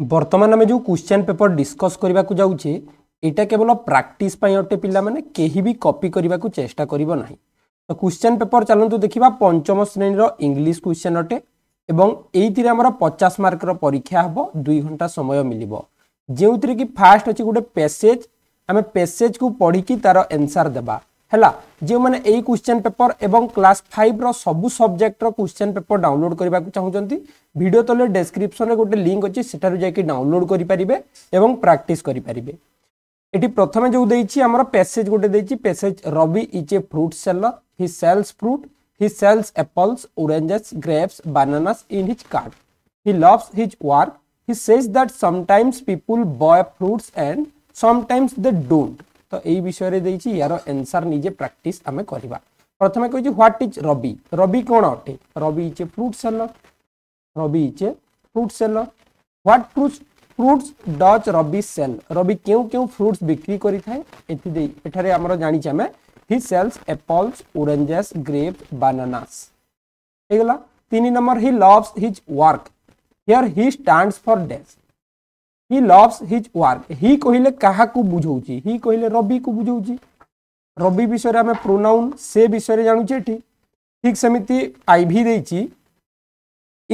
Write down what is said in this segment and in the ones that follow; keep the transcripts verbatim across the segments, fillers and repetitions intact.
बर्तमान आम जो क्वेश्चन पेपर डिस्कस करने को जाऊे यहाँ केवल प्राक्टिस अटे पिला माने केही भी कॉपी करने को चेष्टा करना ना। तो क्वेश्चन पेपर चलतु देखा पंचम श्रेणीर इंग्लीश क्वेश्चन अटे एवं ये आमर पचास मार्कर परीक्षा हम दुई घंटा समय मिल जो थी कि फास्ट अच्छे गोटे पैसेज आम पैसेज को पढ़ी कि तार एनसर देवा है जो मैंने यही क्वेश्चन पेपर एवं क्लास फाइव रो सबू सब्जेक्टर क्वेश्चन पेपर डाउनलोड करने को चाहते वीडियो तले डेस्क्रिप्शन गोटे लिंक अच्छी सेठार जाकि डाउनलोड करेंगे और प्राक्टिस करेंगे। ये प्रथम जो देखिए आमर पैसेज गोटे देखिए passage Ravi is a fruit seller he sells fruit he sells apples oranges grapes bananas in his cart he loves his work he says that sometimes people buy fruits and sometimes they don't. तो यही विषय में देखिए यार answer निजे practice आम करवा। प्रथम कहे ह्वाट इज रवि, रवि कौन अटे Ravi is a fruit seller Ravi is a fruit seller what fruits fruits does Ravi sell Ravi क्यों क्यों फ्रूट्स बिक्री करी थाए एठारे हमरो जानी छमे he sells apples oranges grape bananas एगला। तीन number he loves his work here he stands for days he loves his work he कहिले काहा को बुझौची हि कहिले रवि को बुझौची रवि विषय रे हमें प्रोनाउन से विषय रे जानू छी ठीक समिति आई भी देची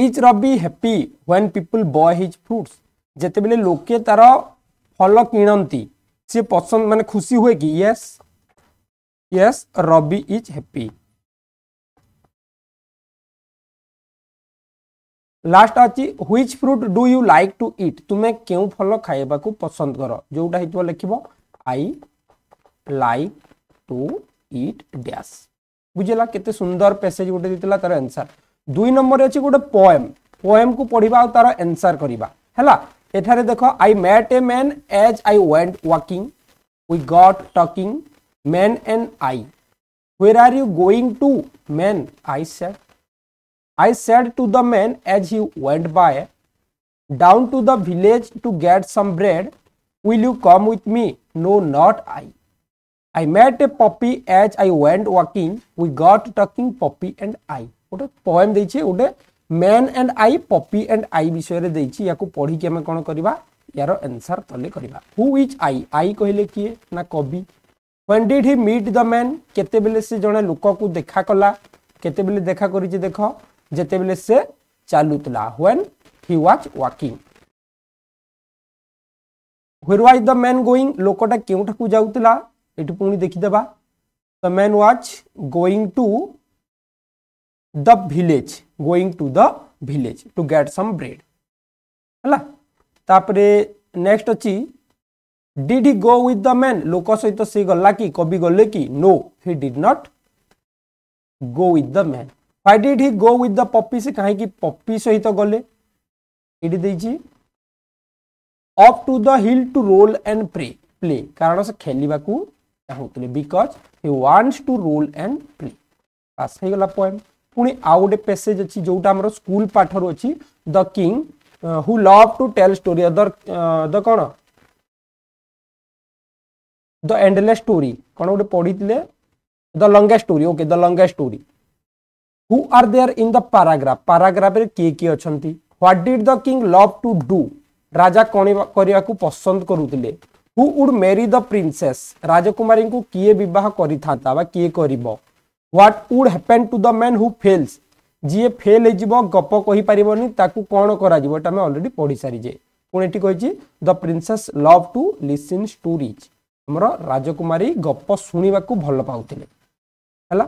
is Ravi happy when people buy his fruits जेते बेले लोके तार फल किणती सी पसंद माने खुशी हुए कि yes yes Ravi is happy. Last अछि which fruit do you like to eat तुम्हें क्यों फल खाइबा को पसंद करो जोटा हितबो लिखिबो I like to eat dash बुझेला केते सुंदर पैसेज गोटे दितला तार आंसर। दुई नंबर अछि गोटे पोएम पोएम को पढ़िबा तार आंसर करबा हैला एठारे देखो I met a man as I went walking we got talking man and I where are you going to man I said I said to the man as he went by down to the village to get some bread will you come with me no not I I met a puppy as I went walking we got talking puppy and I गोटे poem देइछे गोटे man and I puppy and I विषय रे देइछि याकू पढ़ी के हमें कोन करबा यार आंसर तले करबा। हु इज आई आई कहले किए ना कवि when did he meet the man केते बेले से जने लोक को देखा कला केते बेले देखा करी जे देखो जेते बेले से चालुतला when he was walking where was the man going लोकटा केउठा को जाउतला एटु पुनी देखि देबा the man was going to the village going to the village to get some bread हला। तापरे नेक्स्ट अछि did he go with the man लोक सहित से गला कि कवि गले कि no he did not go with the man why did he go with the puppy से काहे कि पपी सहित गले एडी दैछि up to the hill to roll and play play कारण से खेलिबा को चाहतले because he wants to roll and play पास हे गला पोएम। पुणी आउ गोटे पैसेज अच्छी जोटा हमरो स्कूल पाठ रु अच्छी the king who love to tell story other the कौन द एंडलेस स्टोरी कौन गोटे पढ़ी the longest story okay the longest story who are there in the paragraph paragraph रे के के अछंती what did the king love to do राजा कोनी करिया को पसंद करूतले who would marry the princess राजकुमारी को किए विवाह करी थाता बा किए करबो what would happen to the man who fails जी फेल हो गप कही पारबनी ताकू कोन करा जीवो त हम ऑलरेडी पढ़ी सारी जे पुणे ठीक होई the princess love to listen stories हमरो राजकुमारी गप सुनिबा को भल पाउतिले हला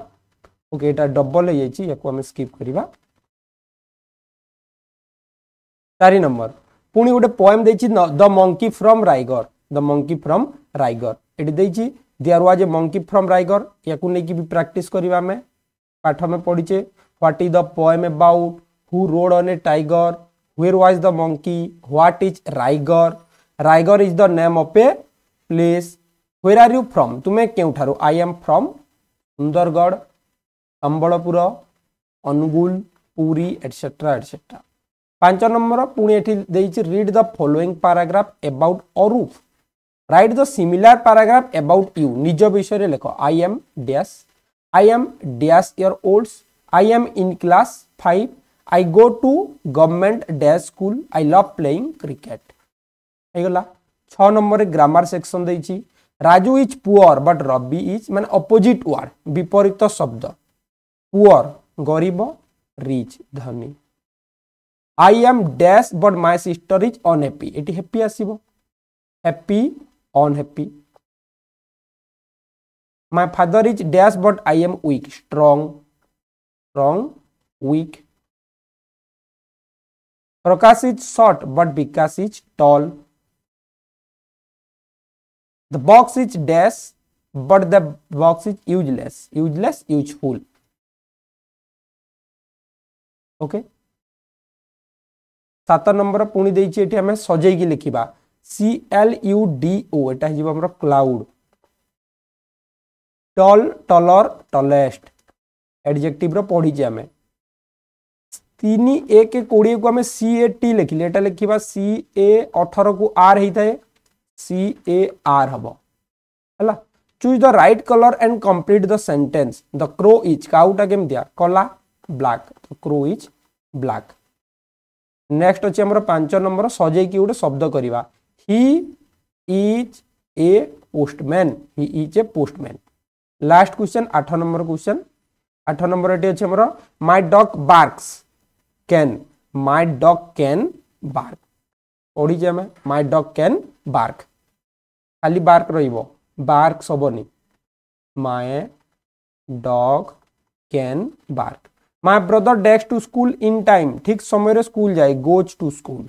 ओके एटा डबल हे जाई याको हम स्किप करिवा। चारि नंबर पुणी गोटे पोएम देछि the monkey from Raigarh the monkey from Raigarh एडी देछि there was a monkey from Raigarh याकू नेकी भी प्रैक्टिस करबा में पाठ में पढ़ीचे what is the poem about who rode on a tiger where was the monkey what is Raigarh Raigarh is the name of a place where are you from तुम्हें केउठारो I am from Sundargarh Sambalpur Angul Puri etcetera etcetera. पांच number पुणी एठी देइछि read the following paragraph about अरूफ write the similar paragraph about you निज विषय रे लेखो I am dash I am dash your olds I am in class five I go to government day school. I love playing cricket. Aigala. six number grammar section देइछि. Raju is poor but Rabi is man opposite word. विपरीत शब्द. Poor गरीब, rich धनी. I am dash but my sister is unhappy. एटी happy आसीबो. Happy unhappy. My father is dash but I am weak. Strong strong weak. Prakash is short but Vikas is tall. The box is dash but the box is useless. Useless, useful. Okay. सात number पुणी देइछि एठी हमें सजई की लिखिबा C L U D O एटा हिजबा हमर cloud tall taller tallest adjective रो पढी जे हमें तीन ए के कोडी को हमें C A T लिखिले Etah लिखिबा C A अठारह को R हिताए C A R हबो हला choose the right colour and complete the sentence the crow is काउटा केम दिया कला black crow is black next अछि हमर पाँच नंबर सजै कि उड शब्द करबा he is a postman he is a postman last question आठ नंबर क्वेश्चन आठ नंबर एटी अछि हमर my dog barks can my dog can bark ओडी जेमे माय डॉग कैन बार्क खाली बार्क रहिबो बार्क सबनी my dog can bark My brother dash to school in time. ठीक समय रे स्कूल जाए. Goes to school.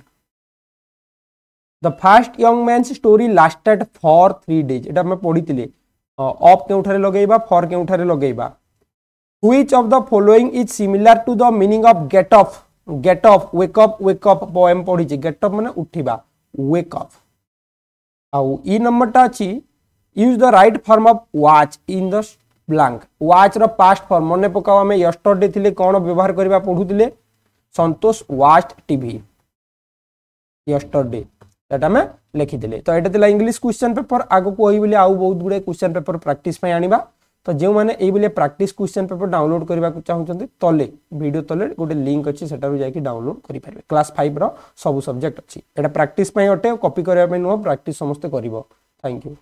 The fast young man's story lasted for three days. इटा मैं पढ़ी थी ले. Up के उठारे लगे बा, for के उठारे लगे बा. Which of the following is similar to the meaning of get up? Get up, wake up, wake up. Poem पढ़ी जी. Get up मने उठी बा. Wake up. आउ ये नंबर टा ची. Use the right form of watch in the blank watch रो past form मने पकावा में यस्टरडे थिले कोन व्यवहार करबा पढुथिले संतोष वाच टीवी यस्टरडे एटा में लिखि दिले तो एटा दिला इंग्लिश क्वेश्चन पेपर आगो को होई बोले आउ बहुत गुडे क्वेश्चन पेपर प्रैक्टिस पय आनिबा तो जे माने एई बोले प्रैक्टिस क्वेश्चन पेपर डाउनलोड करबा को चाहौ चंते तले वीडियो तले गुडे लिंक अछि सेटा जाय कि डाउनलोड करि परबे क्लास पाँच रो सब सब्जेक्ट अछि एटा प्रैक्टिस पय अटे कॉपी करबा में नो प्रैक्टिस समस्त करबो थैंक यू